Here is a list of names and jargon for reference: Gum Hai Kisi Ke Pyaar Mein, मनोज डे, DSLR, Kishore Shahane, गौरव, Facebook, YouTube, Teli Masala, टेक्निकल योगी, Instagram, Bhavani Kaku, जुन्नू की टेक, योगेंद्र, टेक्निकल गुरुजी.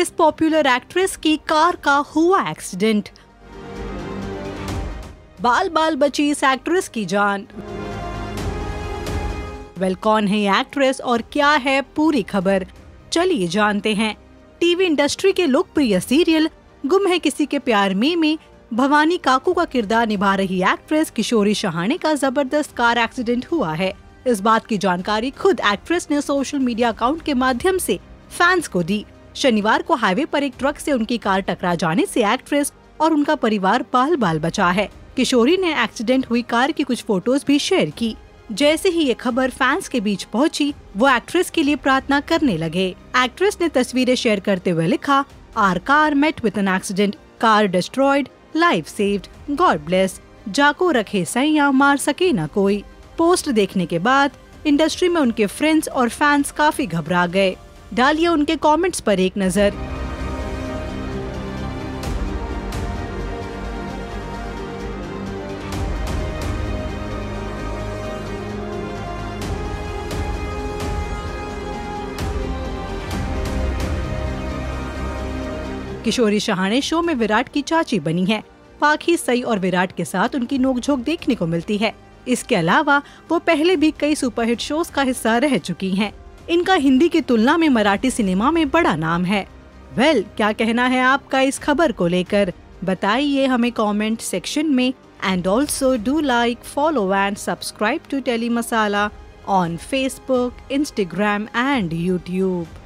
इस popular actress की car का हुआ एक्सीडेंट। बाल बाल बची इस एक्ट्रेस की जान। वेल, कौन है एक्ट्रेस और क्या है पूरी खबर, चलिए जानते हैं। टीवी इंडस्ट्री के लोकप्रिय सीरियल गुम है किसी के प्यार में भवानी काकू का किरदार निभा रही एक्ट्रेस किशोरी शहाणे का जबरदस्त कार एक्सीडेंट हुआ है। इस बात की जानकारी खुद एक्ट्रेस ने सोशल मीडिया अकाउंट के माध्यम से फैंस को दी। शनिवार को हाईवे पर एक ट्रक से उनकी कार टकरा जाने से एक्ट्रेस और उनका परिवार बाल बाल बचा है। किशोरी ने एक्सीडेंट हुई कार की कुछ फोटोज भी शेयर की। जैसे ही ये खबर फैंस के बीच पहुंची, वो एक्ट्रेस के लिए प्रार्थना करने लगे। एक्ट्रेस ने तस्वीरें शेयर करते हुए लिखा, our car met with an accident, car destroyed, life saved, god bless, जाको रखे सैया, मार सके ना कोई। पोस्ट देखने के बाद इंडस्ट्री में उनके फ्रेंड्स और फैंस काफी घबरा गए। डालिए उनके कमेंट्स पर एक नजर। किशोरी शहाणे शो में विराट की चाची बनी है। पाखी, सई और विराट के साथ उनकी नोकझोंक देखने को मिलती है। इसके अलावा वो पहले भी कई सुपरहिट शोज का हिस्सा रह चुकी हैं। इनका हिंदी की तुलना में मराठी सिनेमा में बड़ा नाम है। वेल, क्या कहना है आपका इस खबर को लेकर, बताइए हमें कमेंट सेक्शन में। And also do like, follow and subscribe to tele masala on Facebook, Instagram and YouTube.